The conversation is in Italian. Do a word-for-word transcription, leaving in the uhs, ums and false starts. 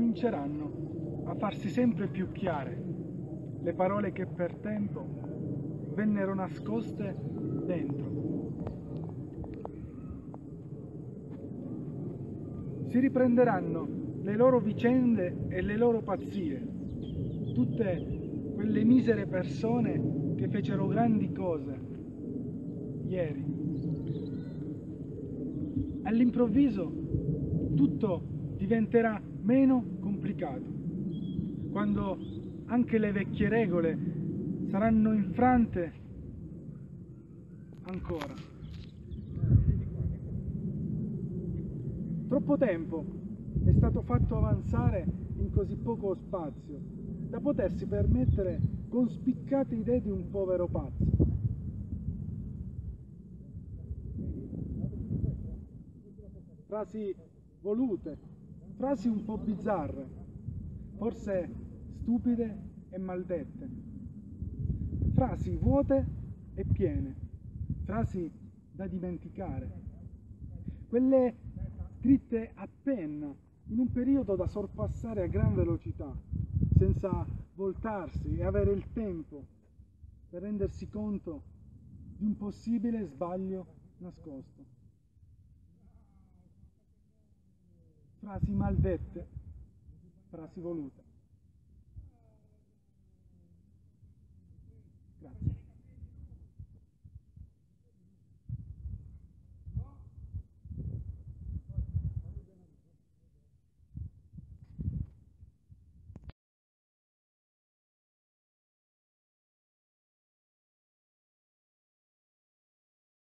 cominceranno a farsi sempre più chiare le parole che per tempo vennero nascoste dentro. Si riprenderanno le loro vicende e le loro pazzie, tutte quelle misere persone che fecero grandi cose ieri. All'improvviso tutto diventerà meno complicato, quando anche le vecchie regole saranno infrante ancora. Troppo tempo è stato fatto avanzare in così poco spazio da potersi permettere conspiccate idee di un povero pazzo. Frasi volute, frasi un po' bizzarre, forse stupide e maldette, frasi vuote e piene, frasi da dimenticare, quelle scritte a penna in un periodo da sorpassare a gran velocità, senza voltarsi e avere il tempo per rendersi conto di un possibile sbaglio nascosto. Frasi maldette, frasi volute.